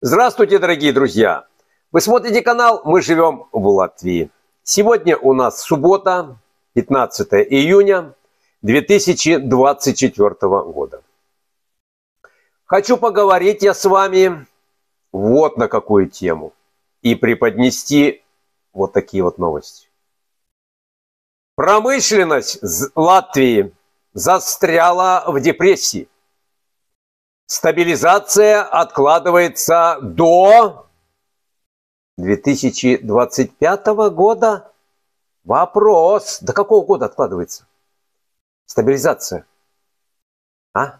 Здравствуйте, дорогие друзья! Вы смотрите канал «Мы живем в Латвии». Сегодня у нас суббота, 15 июня 2024 года. Хочу поговорить я с вами вот на какую тему и преподнести вот такие вот новости. Промышленность Латвии застряла в депрессии. Стабилизация откладывается до 2025 года. Вопрос, до какого года откладывается стабилизация? Ну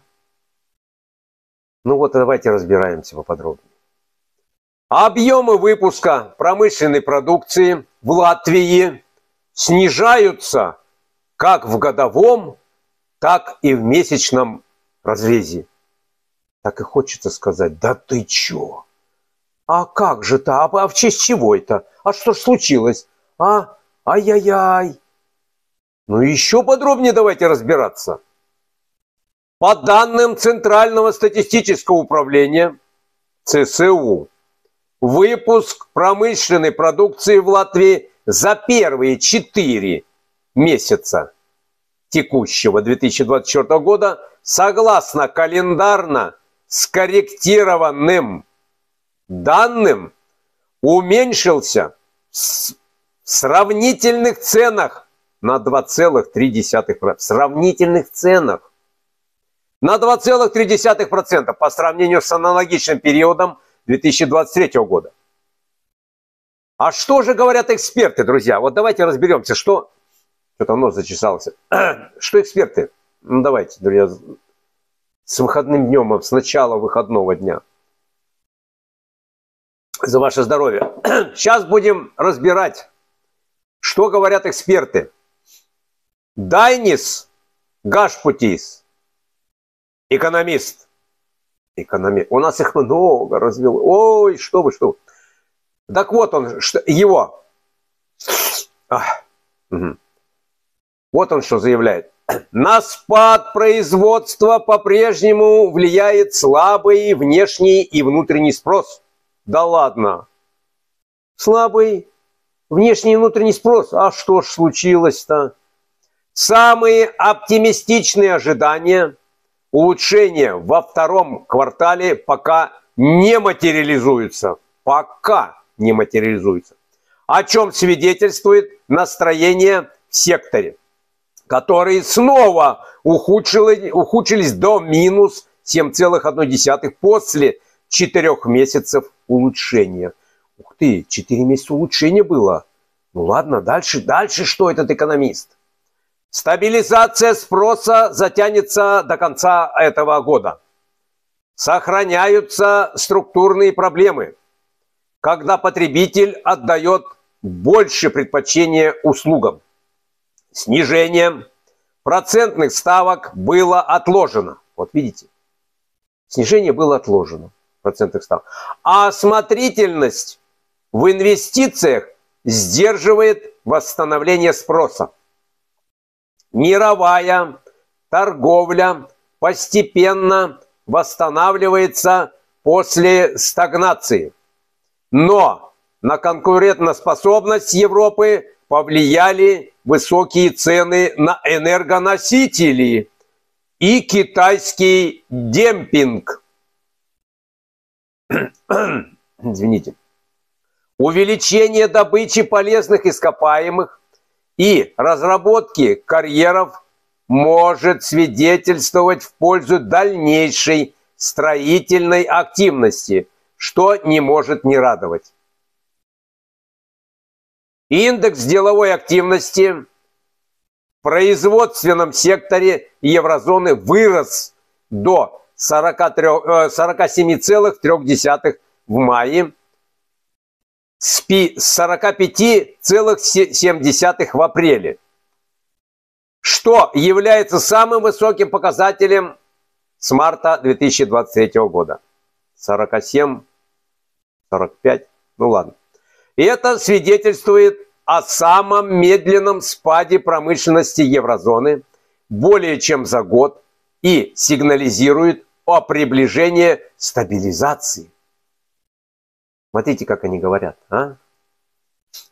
вот давайте разбираемся поподробнее. Объемы выпуска промышленной продукции в Латвии снижаются как в годовом, так и в месячном разрезе. Так и хочется сказать, да ты чё? А как же то? А в честь чего это? А что ж случилось? Ай-яй-яй. Ну еще подробнее давайте разбираться. По данным Центрального статистического управления ЦСУ, выпуск промышленной продукции в Латвии за первые 4 месяца текущего 2024 года, согласно календарно скорректированным данным, уменьшился в сравнительных ценах на 2,3%. В сравнительных ценах на 2,3% по сравнению с аналогичным периодом 2023 года. А что же говорят эксперты, друзья? Вот давайте разберемся, что... Что-то нос зачесался. Что эксперты? Ну давайте, друзья, с выходным днем, с начала выходного дня. За ваше здоровье. Сейчас будем разбирать, что говорят эксперты. Дайнис Гашпутис, экономист. У нас их много развело. Ой, что вы, что вы. Так вот он, его. Вот он что заявляет. На спад производства по-прежнему влияет слабый внешний и внутренний спрос. Да ладно. Слабый внешний и внутренний спрос. А что ж случилось-то? Самые оптимистичные ожидания улучшения во втором квартале пока не материализуются. О чем свидетельствует настроение в секторе, которые снова ухудшились до минус 7,1 после 4 месяцев улучшения. Ух ты, 4 месяца улучшения было. Ну ладно, дальше что этот экономист? Стабилизация спроса затянется до конца этого года. Сохраняются структурные проблемы, когда потребитель отдает больше предпочтения услугам. Снижение процентных ставок было отложено. Вот видите, снижение было отложено процентных ставок. А осмотрительность в инвестициях сдерживает восстановление спроса. Мировая торговля постепенно восстанавливается после стагнации. Но на конкурентоспособность Европы повлияли высокие цены на энергоносители и китайский демпинг. Извините. Увеличение добычи полезных ископаемых и разработки карьеров может свидетельствовать в пользу дальнейшей строительной активности, что не может не радовать. Индекс деловой активности в производственном секторе еврозоны вырос до 47,3 в мае, с 45,7 в апреле, что является самым высоким показателем с марта 2023 года. 47, 45, ну ладно. И это свидетельствует о самом медленном спаде промышленности еврозоны более чем за год и сигнализирует о приближении стабилизации. Смотрите, как они говорят. А?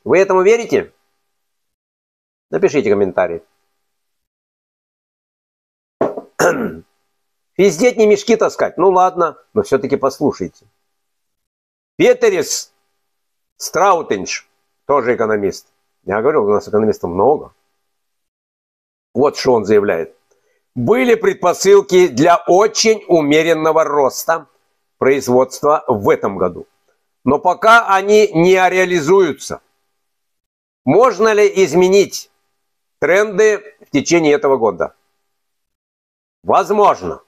Вы этому верите? Напишите комментарий. Пиздеть, не мешки таскать. Ну ладно, но все-таки послушайте. Петерис Страутендж, тоже экономист. Я говорил, у нас экономистов много. Вот что он заявляет. Были предпосылки для очень умеренного роста производства в этом году. Но пока они не реализуются. Можно ли изменить тренды в течение этого года? Возможно.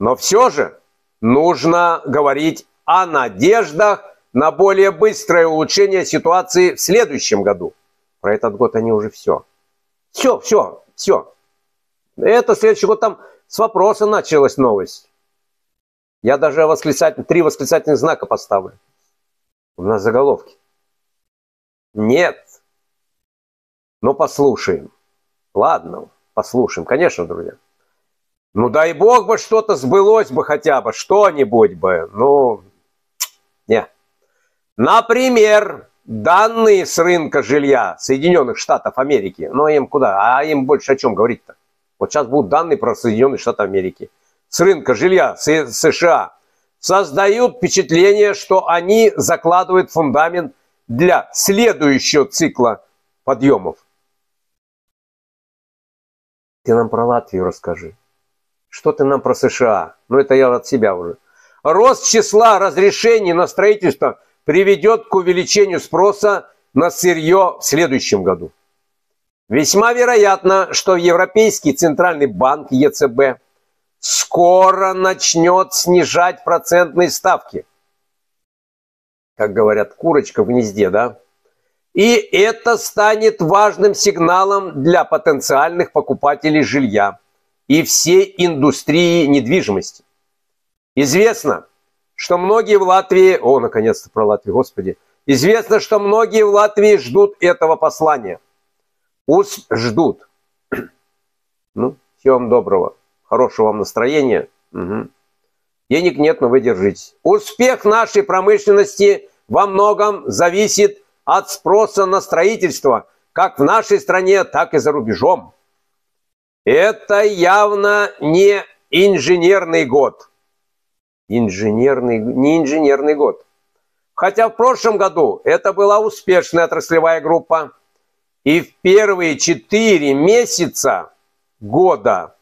Но все же нужно говорить о надеждах на более быстрое улучшение ситуации в следующем году. Про этот год они уже все. Все. Это следующий год там с вопроса началась новость. Я даже три восклицательных знака поставлю. У нас заголовки. Нет. Но послушаем. Ладно, послушаем. Конечно, друзья. Ну дай бог бы что-то сбылось бы хотя бы, что-нибудь бы. Ну, не. Например, данные с рынка жилья Соединенных Штатов Америки. Но им куда? А им больше о чем говорить-то? Вот сейчас будут данные про Соединенные Штаты Америки. С рынка жилья США создают впечатление, что они закладывают фундамент для следующего цикла подъемов. Ты нам про Латвию расскажи. Что ты нам про США? Ну, это я от себя уже. Рост числа разрешений на строительство приведет к увеличению спроса на сырье в следующем году. Весьма вероятно, что Европейский Центральный банк ЕЦБ скоро начнет снижать процентные ставки. Как говорят, курочка в гнезде, да? И это станет важным сигналом для потенциальных покупателей жилья и всей индустрии недвижимости. Известно, что многие в Латвии... О, наконец-то про Латвию, господи. Известно, что многие в Латвии ждут этого послания. Ждут. Ну, всего вам доброго. Хорошего вам настроения. Угу. Денег нет, но вы держитесь. Успех нашей промышленности во многом зависит от спроса на строительство, как в нашей стране, так и за рубежом. Это явно не инженерный год. Не инженерный год. Хотя в прошлом году это была успешная отраслевая группа. И в первые 4 месяца года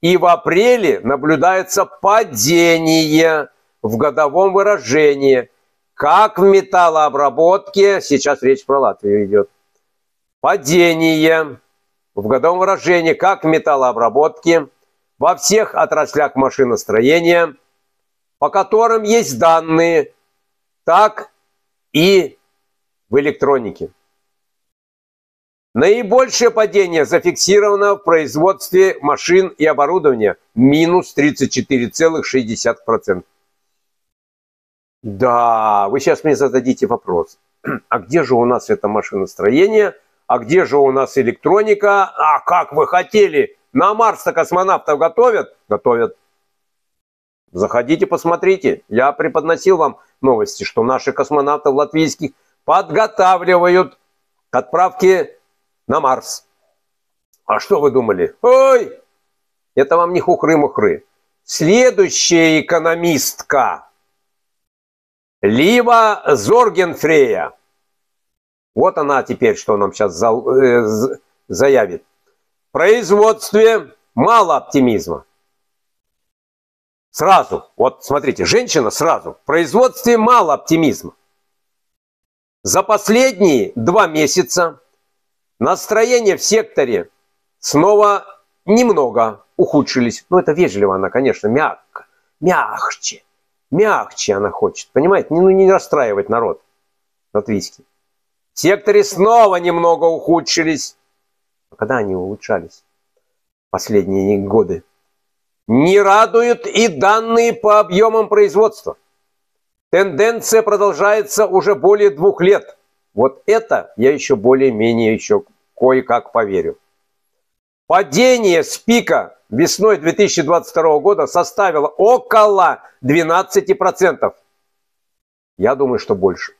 и в апреле наблюдается падение в годовом выражении, как в металлообработке, сейчас речь про Латвию идет, падение в годовом выражении, как в металлообработке, во всех отраслях машиностроения, по которым есть данные, так и в электронике. Наибольшее падение зафиксировано в производстве машин и оборудования – минус 34,6%. Да, вы сейчас мне зададите вопрос. А где же у нас это машиностроение? А где же у нас электроника? А как вы хотели? На Марс-то космонавтов готовят? Готовят. Заходите, посмотрите. Я преподносил вам новости, что наши космонавты латвийских подготавливают к отправке на Марс. А что вы думали? Ой, это вам не хухры-мухры. Следующая экономистка. Лива Зоргенфрея. Вот она теперь, что нам сейчас заявит. В производстве мало оптимизма. Сразу. Вот смотрите, женщина сразу. В производстве мало оптимизма. За последние 2 месяца настроение в секторе снова немного ухудшились. Ну, это вежливо она, конечно, мягко. Мягче она хочет, понимаете? Ну, не расстраивать народ латвийский. В секторе снова немного ухудшились. А когда они улучшались последние годы? Не радуют и данные по объемам производства. Тенденция продолжается уже более 2 лет. Вот это я еще более-менее еще кое-как поверю. Падение с пика весной 2022 года составило около 12%. Я думаю, что больше.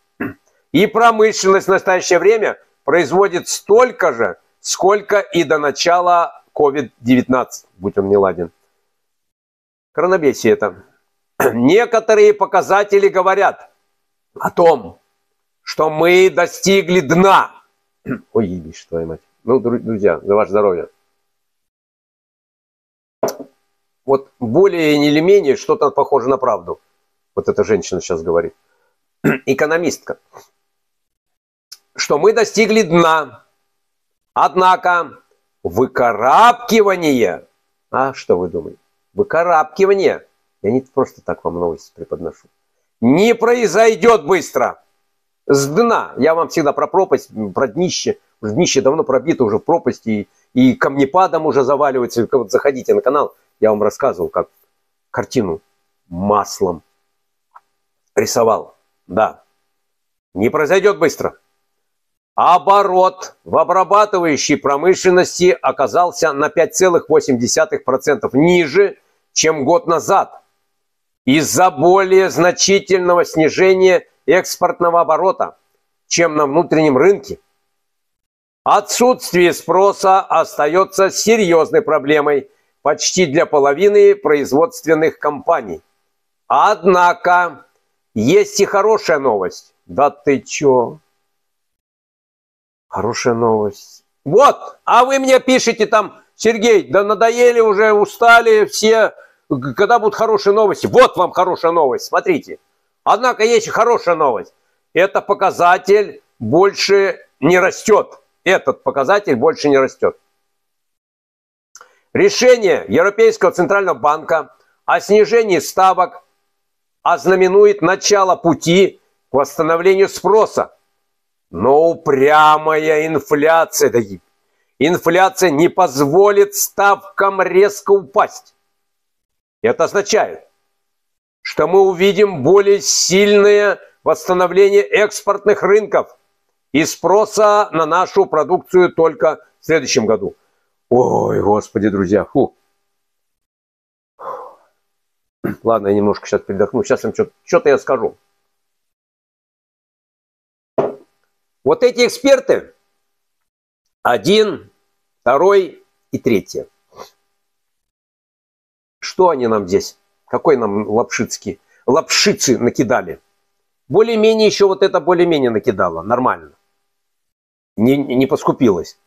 И промышленность в настоящее время производит столько же, сколько и до начала COVID-19, будь он неладен. Коронабесие это. Некоторые показатели говорят о том, что мы достигли дна. Ой, ебись, твою мать. Ну, друзья, за ваше здоровье. Вот более или менее что-то похоже на правду. Вот эта женщина сейчас говорит. Экономистка. Что мы достигли дна. Однако выкарабкивание... А что вы думаете? Выкарабкивание. Я не просто так вам новости преподношу. Не произойдет быстро. С дна. Я вам всегда про пропасть, про днище. Днище давно пробито уже в пропасти. И камнепадом уже заваливается. Вот заходите на канал. Я вам рассказывал, как картину маслом рисовал. Да. Не произойдет быстро. Оборот в обрабатывающей промышленности оказался на 5,8% ниже, чем год назад, из-за более значительного снижения экспортного оборота, чем на внутреннем рынке. Отсутствие спроса остается серьезной проблемой почти для половины производственных компаний. Однако есть и хорошая новость. Да ты чё? Хорошая новость. Вот, а вы мне пишете там, Сергей, да надоели уже, устали все, когда будут хорошие новости. Вот вам хорошая новость, смотрите. Однако есть и хорошая новость. Этот показатель больше не растет. Этот показатель больше не растет. Решение Европейского Центрального банка о снижении ставок ознаменует начало пути к восстановлению спроса. Но упрямая инфляция, дорогие, инфляция не позволит ставкам резко упасть. Это означает, что мы увидим более сильное восстановление экспортных рынков и спроса на нашу продукцию только в следующем году. Ой, господи, друзья, фу. Ладно, я немножко сейчас передохну, сейчас вам что-то я скажу. Вот эти эксперты, 1, 2 и 3. Что они нам здесь? Какой нам лапшицы накидали? Более-менее еще вот это более-менее накидало, нормально. Не поскупилось.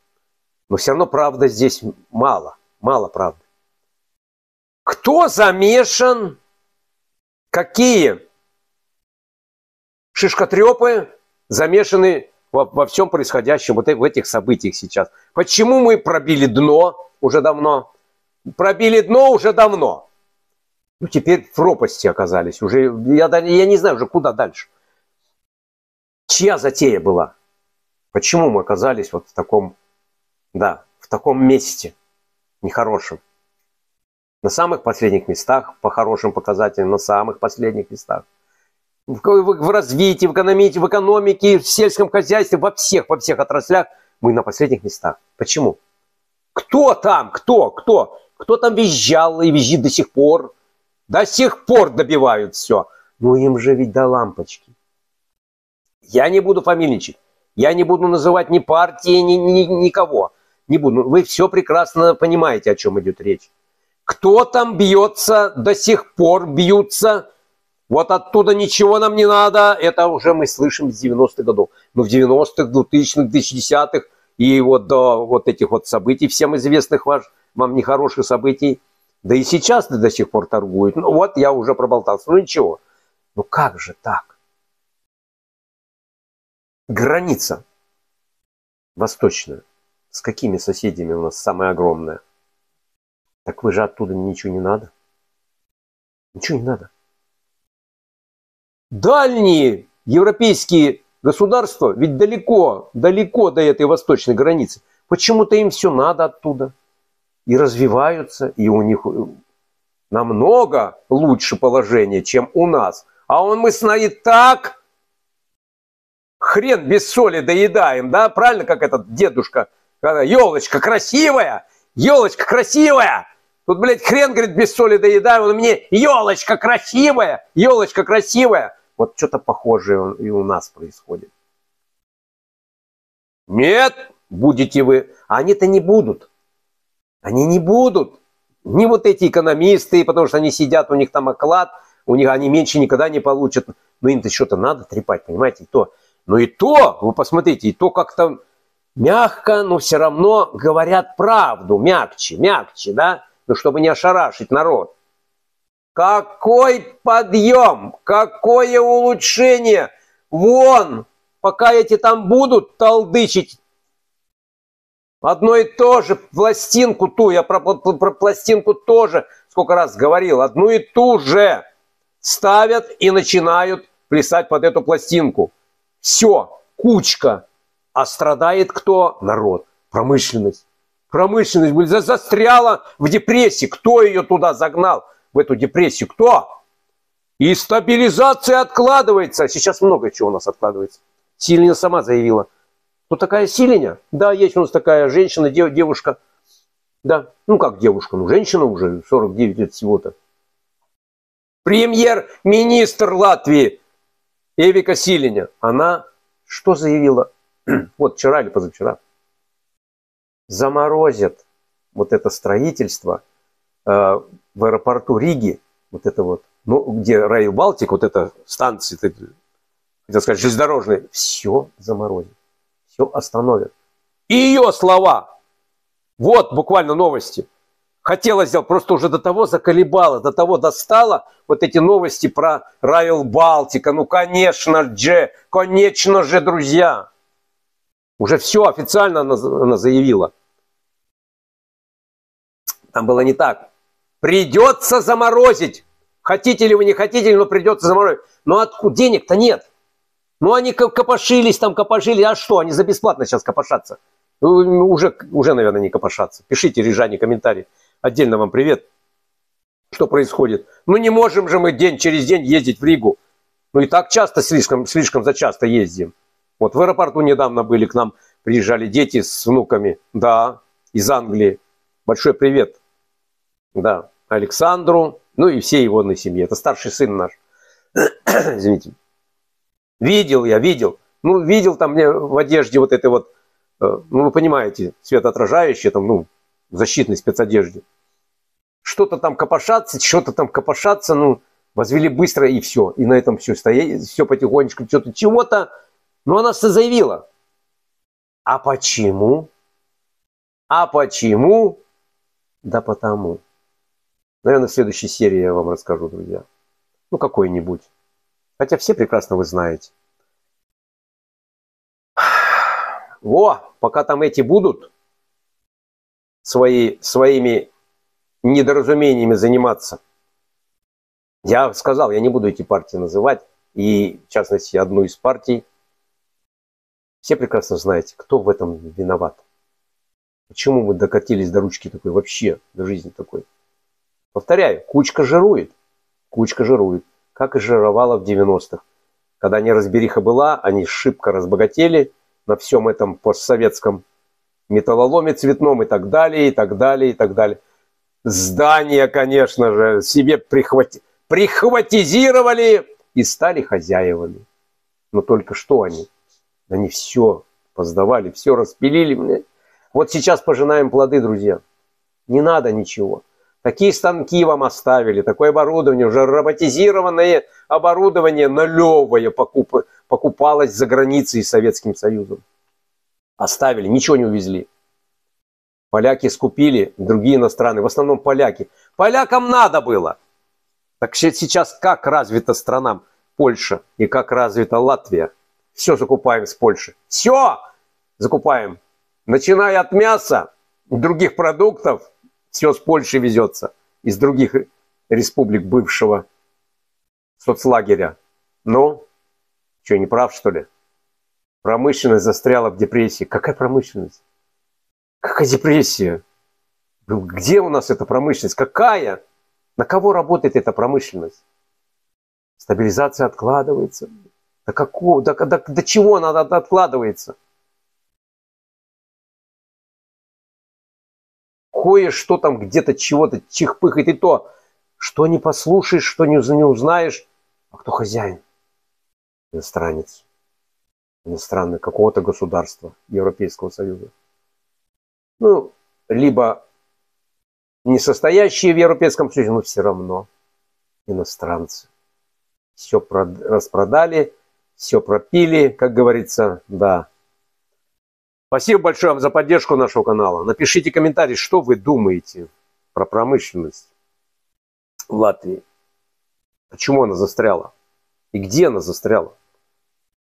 Но все равно правда здесь мало, мало правды. Кто замешан? Какие шишкотрепы замешаны во всем происходящем, вот в этих событиях сейчас. Почему мы пробили дно уже давно? Пробили дно уже давно. Ну, теперь в пропасти оказались. Уже, я не знаю уже, куда дальше. Чья затея была? Почему мы оказались вот в таком, да, в таком месте нехорошем? На самых последних местах, по хорошим показателям, на самых последних местах. В развитии, в экономике, в сельском хозяйстве, во всех отраслях мы на последних местах. Почему? Кто там? Кто? Кто там визжал и визжит до сих пор? До сих пор добивают все. Ну им же ведь до лампочки. Я не буду фамильничать. Я не буду называть ни партии, никого. Не буду. Вы все прекрасно понимаете, о чем идет речь. Кто там бьется, до сих пор бьются. Вот оттуда ничего нам не надо. Это уже мы слышим с 90-х годов. Ну, в 90-х, 2000-х, 2010-х. И вот до вот этих вот событий, всем известных вам нехороших событий. Да и сейчас до сих пор торгуют. Ну, вот я уже проболтался. Ну, ничего. Ну, как же так? Граница восточная. С какими соседями у нас самая огромная? Так вы же оттуда ничего не надо. Ничего не надо. Дальние европейские государства, ведь далеко, далеко до этой восточной границы, почему-то им все надо оттуда. И развиваются, и у них намного лучше положение, чем у нас. А мы с нами так хрен без соли доедаем, да? Правильно, как этот дедушка, елочка красивая, тут, блядь, хрен, говорит, без соли доедаем, он мне, елочка красивая, Вот что-то похожее и у нас происходит. Нет, будете вы. А они-то не будут. Они не будут. Не вот эти экономисты, потому что они сидят, у них там оклад, у них они меньше никогда не получат. Но им-то что-то надо трепать, понимаете, и то. Но и то, вы посмотрите, и то как-то мягко, но все равно говорят правду, мягче, мягче, да? Ну, чтобы не ошарашить народ. Какой подъем, какое улучшение. Вон, пока эти там будут толдычить. Одно и то же, пластинку ту, я про пластинку тоже сколько раз говорил, одну и ту же ставят и начинают плясать под эту пластинку. Все, кучка. А страдает кто? Народ. Промышленность. Промышленность застряла в депрессии. Кто ее туда загнал? В эту депрессию кто? И стабилизация откладывается. Сейчас много чего у нас откладывается. Силеня сама заявила. Ну, такая Силеня. Да, есть у нас такая женщина, девушка. Да, ну как девушка, ну женщина уже, 49 лет всего-то. Премьер-министр Латвии Эвика Силеня. Она что заявила? Вот вчера или позавчера. Заморозят вот это строительство в аэропорту Риги, вот это вот, ну, где Райл Балтик, вот эта станция, хотел сказать, железнодорожная, все заморозит, все остановят. И ее слова, вот буквально новости, хотела сделать, просто уже до того заколебала, до того достала вот эти новости про Райл Балтика, ну конечно же, друзья, уже все официально она заявила. Там было не так. Придется заморозить. Хотите ли вы, не хотите ли, но придется заморозить. Но откуда? Денег-то нет. Ну, они копошились, там копошили. А что, они за бесплатно сейчас копошатся? Уже, наверное, не копошатся. Пишите, рижане, комментарии. Отдельно вам привет. Что происходит? Ну, не можем же мы день через день ездить в Ригу. Ну, и так часто, слишком зачасто ездим. Вот в аэропорту недавно были, к нам приезжали дети с внуками. Да, из Англии. Большой привет. Да, Александру, ну и всей его одной семье. Это старший сын наш. Извините. Видел я. Ну, видел там мне в одежде вот этой вот, ну, вы понимаете, светоотражающей, там, ну, защитной спецодежде. Что-то там копошаться, ну, возвели быстро и все. И на этом все стоит, все потихонечку, что-то чего-то. Но она заявила. А почему? Да потому. Наверное, в следующей серии я вам расскажу, друзья. Ну, какой-нибудь. Хотя все прекрасно вы знаете. Во, пока там эти будут своими недоразумениями заниматься. Я сказал, я не буду эти партии называть. И, в частности, одну из партий. Все прекрасно знаете, кто в этом виноват. Почему мы докатились до ручки такой вообще, до жизни такой. Повторяю, кучка жирует, как и жировала в 90-х. Когда неразбериха была, они шибко разбогатели на всем этом постсоветском металлоломе цветном и так далее. Здания, конечно же, себе прихватизировали и стали хозяевами. Но только что они все поздавали, все распилили. Вот сейчас пожинаем плоды, друзья. Не надо ничего. Такие станки вам оставили, такое оборудование, уже роботизированное оборудование нулевое покупалось за границей Советским Союзом. Оставили, ничего не увезли. Поляки скупили, другие иностранные, в основном поляки. Полякам надо было. Так сейчас как развита страна Польша и как развита Латвия? Все закупаем с Польши. Все закупаем. Начиная от мяса, других продуктов. Все с Польши везется, из других республик бывшего соцлагеря. Ну, что, не прав, что ли? Промышленность застряла в депрессии. Какая промышленность? Какая депрессия? Где у нас эта промышленность? Какая? На кого работает эта промышленность? Стабилизация откладывается. До чего она откладывается? Кое-что там где-то чего-то чихпыхает, и то, что не послушаешь, что не узнаешь, а кто хозяин. иностранец, иностранный какого-то государства Европейского Союза. Ну, либо не состоящие в Европейском Союзе, но все равно иностранцы. Все распродали, все пропили, как говорится, да. Спасибо большое вам за поддержку нашего канала. Напишите комментарий, что вы думаете про промышленность в Латвии. Почему она застряла? И где она застряла?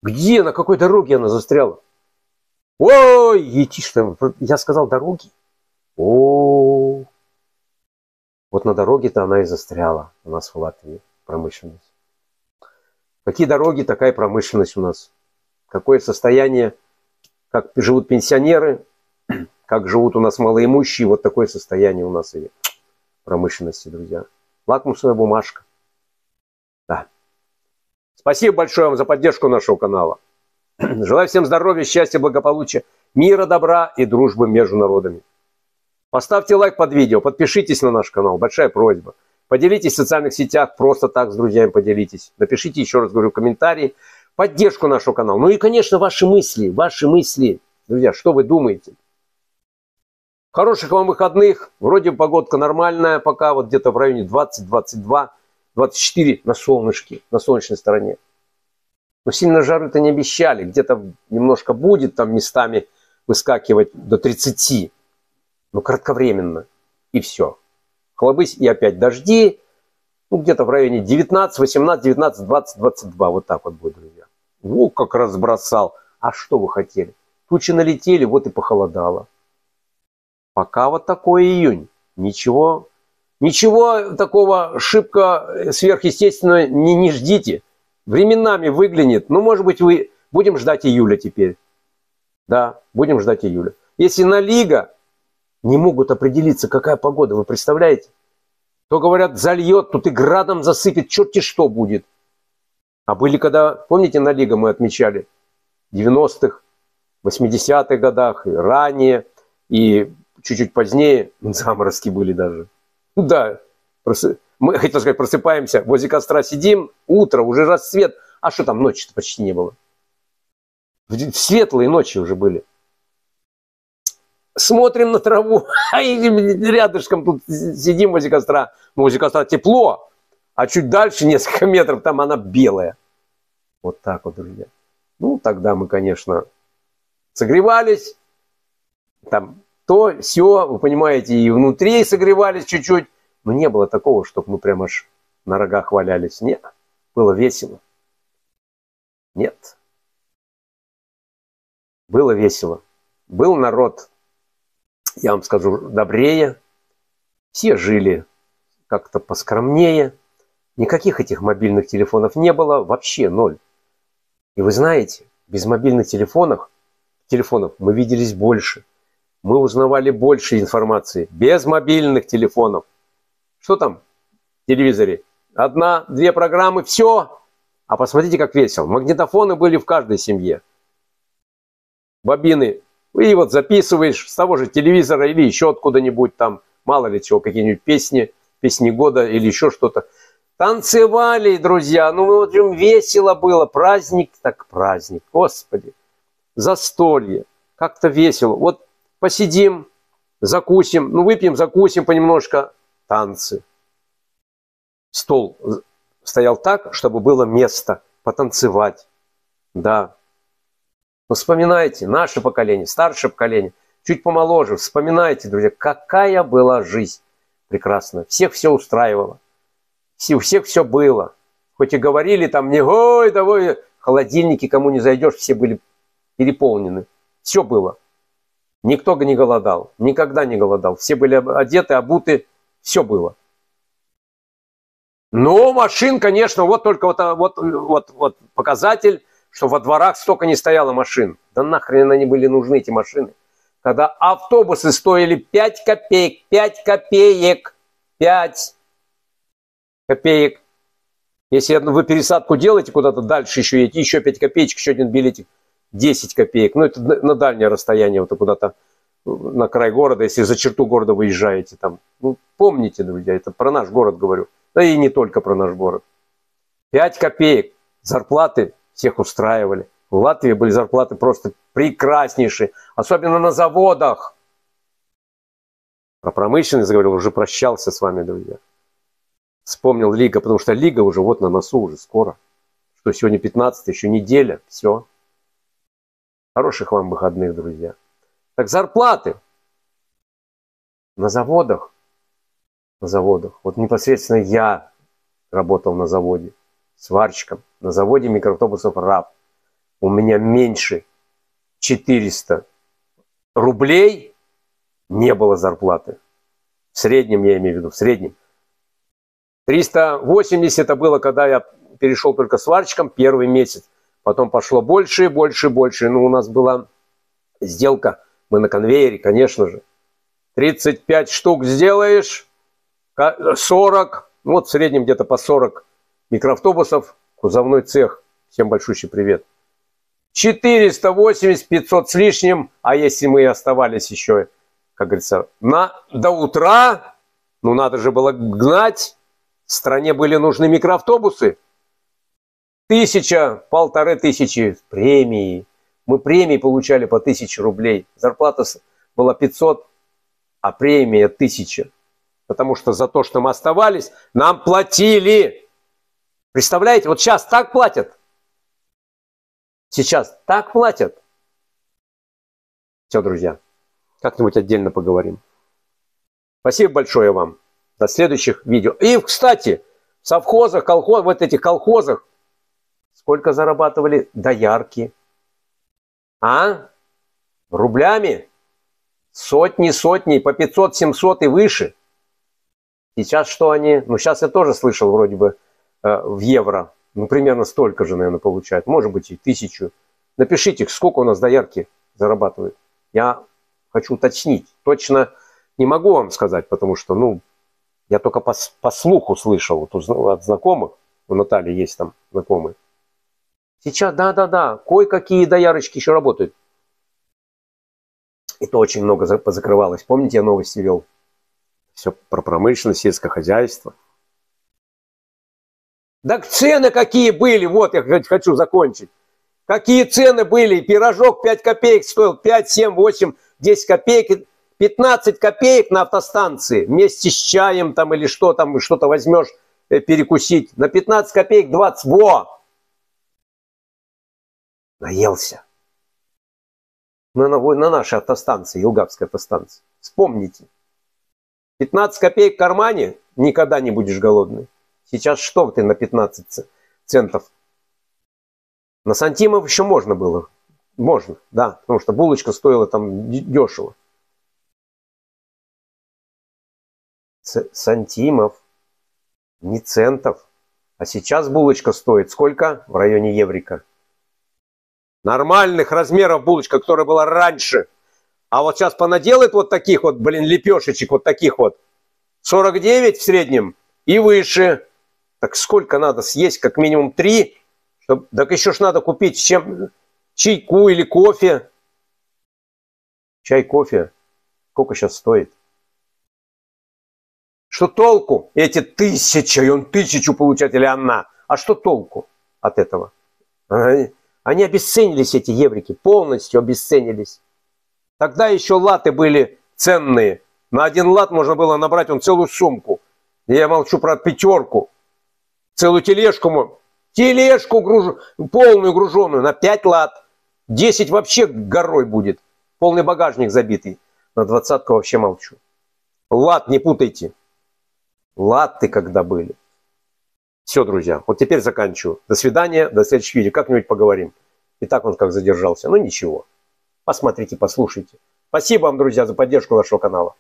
Где, на какой дороге она застряла? Ой, етишно, я сказал дороги. О, вот на дороге-то она и застряла у нас в Латвии, промышленность. Какие дороги, такая промышленность у нас. Какое состояние, как живут пенсионеры, как живут у нас малоимущие, вот такое состояние у нас и промышленности, друзья. Лакмусовая бумажка. Да. Спасибо большое вам за поддержку нашего канала. Желаю всем здоровья, счастья, благополучия, мира, добра и дружбы между народами. Поставьте лайк под видео, подпишитесь на наш канал, большая просьба. Поделитесь в социальных сетях, просто так с друзьями поделитесь. Напишите, еще раз говорю, комментарии, поддержку нашего канала. Ну и, конечно, ваши мысли, друзья, что вы думаете? Хороших вам выходных, вроде погодка нормальная пока, вот где-то в районе 20, 22, 24 на солнышке, на солнечной стороне. Но сильно жары-то не обещали, где-то немножко будет там местами выскакивать до 30, но кратковременно, и все. Хлобысь и опять дожди, ну где-то в районе 19, 18, 19, 20, 22, вот так вот будет, друзья. Во, как разбросал, а что вы хотели? Тучи налетели, вот и похолодало. Пока вот такой июнь, ничего такого шибко сверхъестественного не ждите. Временами выглянет, ну может быть вы... Будем ждать июля теперь. Да, будем ждать июля. Если на Лига не могут определиться, какая погода, вы представляете? То говорят, зальет, тут и градом засыпет, черти что будет. А были когда, помните, на Лига мы отмечали, в 90-х, 80-х годах, и ранее, и чуть-чуть позднее, заморозки были даже. Да, просто... Мы, хотел сказать, просыпаемся, возле костра сидим, утро, уже рассвет. А что там ночи-то почти не было? Светлые ночи уже были. Смотрим на траву, а рядышком тут сидим возле костра. Ну, возле костра тепло, а чуть дальше, несколько метров, там она белая. Вот так вот, друзья. Ну, тогда мы, конечно, согревались. Там то, сё, вы понимаете, и внутри согревались чуть-чуть. Но не было такого, чтобы мы прям аж на рогах валялись. Нет, было весело. Нет. Было весело. Был народ, я вам скажу, добрее. Все жили как-то поскромнее. Никаких этих мобильных телефонов не было. Вообще ноль. И вы знаете, без мобильных телефонов мы виделись больше. Мы узнавали больше информации. Без мобильных телефонов. Что там в телевизоре? Одна-две программы, все. А посмотрите, как весело. Магнитофоны были в каждой семье. Бобины. И вот записываешь с того же телевизора или еще откуда-нибудь там, мало ли чего, какие-нибудь песни года или еще что-то. Танцевали, друзья. Ну, вот весело было. Праздник так праздник. Господи. Застолье. Как-то весело. Вот посидим, закусим. Ну, выпьем, закусим понемножко. Танцы. Стол стоял так, чтобы было место потанцевать. Да. Но вспоминайте, наше поколение, старшее поколение, чуть помоложе, вспоминайте, друзья, какая была жизнь прекрасная. Всех все устраивало. У всех все было. Хоть и говорили там, не ой, давай, холодильники, кому не зайдешь, все были переполнены. Все было. Никто не голодал, никогда не голодал. Все были одеты, обуты. Все было. Но машин, конечно, вот только вот показатель, что во дворах столько не стояло машин. Да нахрен они были нужны, эти машины. Когда автобусы стоили 5 копеек, 5 копеек, 5 копеек. Если вы пересадку делаете куда-то дальше, еще 5 копеечек, еще один билетик, 10 копеек. Ну, это на дальнее расстояние, вот куда-то на край города, если за черту города выезжаете там. Ну, помните, друзья, это про наш город говорю. Да и не только про наш город. 5 копеек зарплаты всех устраивали. В Латвии были зарплаты просто прекраснейшие, особенно на заводах. Про промышленность говорил, уже прощался с вами, друзья. Вспомнил Лига, потому что Лига уже вот на носу, уже скоро. Что сегодня 15, еще неделя, все. Хороших вам выходных, друзья. Так зарплаты на заводах. На заводах. Вот непосредственно я работал на заводе сварщиком. На заводе микроавтобусов РАП. У меня меньше 400 рублей не было зарплаты. В среднем, я имею в виду, в среднем. 380 это было, когда я перешел только сварщиком первый месяц. Потом пошло больше, больше, больше. Ну, у нас была сделка. Мы на конвейере, конечно же. 35 штук сделаешь, 40. Ну, вот в среднем где-то по 40 микроавтобусов. Кузовной цех. Всем большущий привет. 480, 500 с лишним. А если мы и оставались еще, как говорится, до утра, ну, надо же было гнать. Стране были нужны микроавтобусы. 1000, 1500 премии. Мы премии получали по 1000 рублей. Зарплата была 500, а премия 1000. Потому что за то, что мы оставались, нам платили. Представляете, вот сейчас так платят. Сейчас так платят. Все, друзья, как-нибудь отдельно поговорим. Спасибо большое вам. До следующих видео. И, кстати, в совхозах, колхозах, вот этих колхозах, сколько зарабатывали доярки? А? Рублями? Сотни, по 500, 700 и выше. Сейчас что они? Ну, сейчас я тоже слышал, вроде бы, в евро. Ну, примерно столько же, наверное, получают. Может быть, и 1000. Напишите, сколько у нас доярки зарабатывают. Я хочу уточнить. Точно не могу вам сказать, потому что, ну, я только по слуху слышал вот, от знакомых. У Натальи есть там знакомые. Сейчас, да, кое-какие доярочки еще работают. И то очень много позакрывалось. Помните, я новости вел? Все про промышленность, сельское хозяйство. Так цены какие были, вот я хочу закончить. Какие цены были, пирожок 5 копеек стоил, 5, 7, 8, 10 копеек, 15 копеек на автостанции. Вместе с чаем там или что там, что-то возьмешь перекусить. На 15 копеек 20, во! Наелся. На нашей автостанции, Елгавской автостанции. Вспомните. 15 копеек в кармане, никогда не будешь голодный. Сейчас что ты на 15 центов? На сантимов еще можно было. Можно, да. Потому что булочка стоила там дешево. Сантимов, не центов. А сейчас булочка стоит сколько? В районе еврика. Нормальных размеров булочка, которая была раньше. А вот сейчас понаделает вот таких вот, блин, лепешечек, вот таких вот. 49 в среднем и выше. Так сколько надо съесть? Как минимум 3. Чтоб... Так еще ж надо купить чем... чайку или кофе. Чай, кофе. Сколько сейчас стоит? Что толку? Эти 1000, и он 1000 получает, или она. А что толку от этого? Они обесценились, эти еврики, полностью обесценились. Тогда еще латы были ценные. На один лат можно было набрать целую сумку. Я молчу про 5, целую тележку. Тележку полную груженую на 5 лат. 10 вообще горой будет. Полный багажник забитый. На 20 вообще молчу. Лат не путайте. Латы когда были. Все, друзья, вот теперь заканчиваю. До свидания, до следующего видео. Как-нибудь поговорим. И так он как задержался. Ну ничего. Посмотрите, послушайте. Спасибо вам, друзья, за поддержку нашего канала.